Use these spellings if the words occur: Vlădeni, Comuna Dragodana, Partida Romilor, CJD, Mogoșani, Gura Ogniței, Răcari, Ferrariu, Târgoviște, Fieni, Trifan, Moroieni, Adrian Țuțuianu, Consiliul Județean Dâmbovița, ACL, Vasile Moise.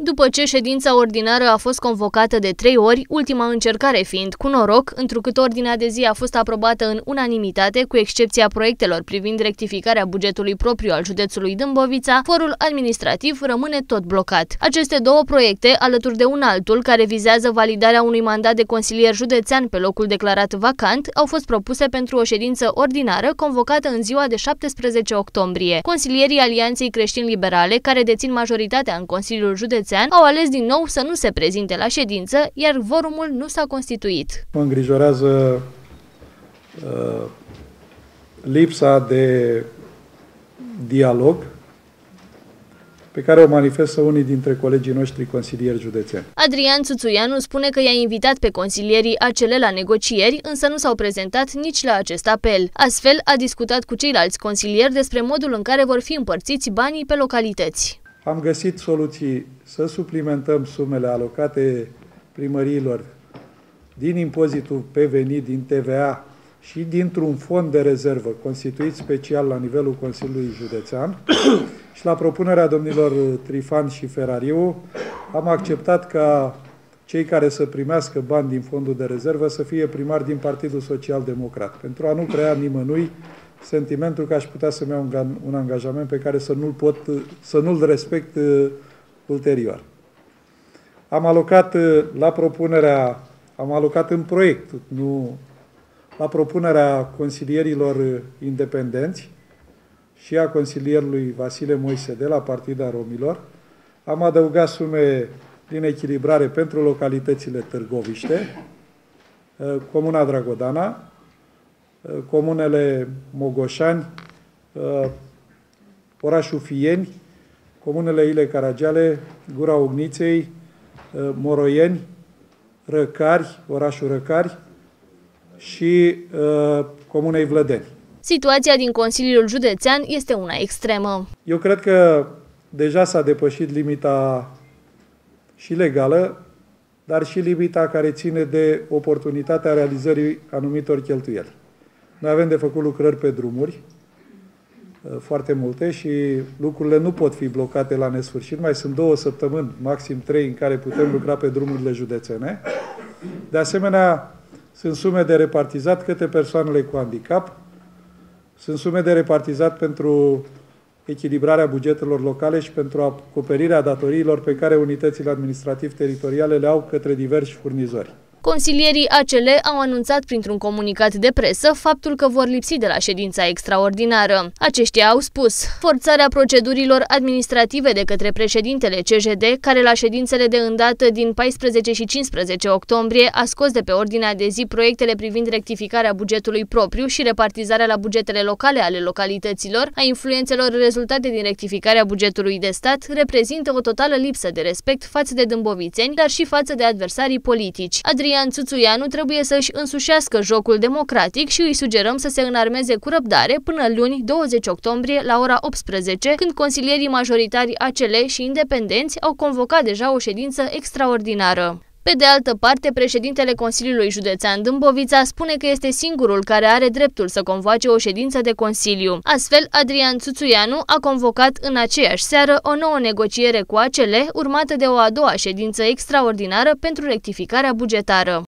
După ce ședința ordinară a fost convocată de 3 ori, ultima încercare fiind cu noroc, întrucât ordinea de zi a fost aprobată în unanimitate, cu excepția proiectelor privind rectificarea bugetului propriu al județului Dâmbovița, forul administrativ rămâne tot blocat. Aceste 2 proiecte, alături de un altul care vizează validarea unui mandat de consilier județean pe locul declarat vacant, au fost propuse pentru o ședință ordinară convocată în ziua de 17 octombrie. Consilierii Alianței Creștin-Liberale, care dețin majoritatea în Consiliul Județean, au ales din nou să nu se prezinte la ședință, iar vorumul nu s-a constituit. Mă îngrijorează lipsa de dialog pe care o manifestă unii dintre colegii noștri consilieri județeni. Adrian Țuțuianu spune că i-a invitat pe consilierii ACL la negocieri, însă nu s-au prezentat nici la acest apel. Astfel, a discutat cu ceilalți consilieri despre modul în care vor fi împărțiți banii pe localități. Am găsit soluții să suplimentăm sumele alocate primăriilor din impozitul pe venit, din TVA și dintr-un fond de rezervă constituit special la nivelul Consiliului Județean și la propunerea domnilor Trifan și Ferrariu am acceptat ca cei care să primească bani din fondul de rezervă să fie primari din Partidul Social Democrat, pentru a nu crea nimănui sentimentul că aș putea să-mi iau un angajament pe care să nu-l respect ulterior. Am alocat în proiect, nu la propunerea consilierilor independenți și a consilierului Vasile Moise de la Partida Romilor, am adăugat sume din echilibrare pentru localitățile Târgoviște, Comuna Dragodana, comunele Mogoșani, orașul Fieni, comunele Ile Caragiale, Gura Ogniței, Moroieni, Răcari, orașul Răcari și comunei Vlădeni. Situația din Consiliul Județean este una extremă. Eu cred că deja s-a depășit limita și legală, dar și limita care ține de oportunitatea realizării anumitor cheltuieli. Noi avem de făcut lucrări pe drumuri, foarte multe, și lucrurile nu pot fi blocate la nesfârșit. Mai sunt 2 săptămâni, maxim 3, în care putem lucra pe drumurile județene. De asemenea, sunt sume de repartizat către persoanele cu handicap, sunt sume de repartizat pentru echilibrarea bugetelor locale și pentru acoperirea datoriilor pe care unitățile administrativ-teritoriale le au către diversi furnizori. Consilierii ACL au anunțat printr-un comunicat de presă faptul că vor lipsi de la ședința extraordinară. Aceștia au spus: forțarea procedurilor administrative de către președintele CJD, care la ședințele de îndată din 14 și 15 octombrie a scos de pe ordinea de zi proiectele privind rectificarea bugetului propriu și repartizarea la bugetele locale ale localităților a influențelor rezultate din rectificarea bugetului de stat, reprezintă o totală lipsă de respect față de dâmbovițeni, dar și față de adversarii politici. Adrian Țuțuianu trebuie să-și însușească jocul democratic și îi sugerăm să se înarmeze cu răbdare până luni 20 octombrie la ora 18, când consilierii majoritari ACL și independenți au convocat deja o ședință extraordinară. Pe de altă parte, președintele Consiliului Județean Dâmbovița spune că este singurul care are dreptul să convoace o ședință de consiliu. Astfel, Adrian Țuțuianu a convocat în aceeași seară o nouă negociere cu ACL, urmată de o a doua ședință extraordinară pentru rectificarea bugetară.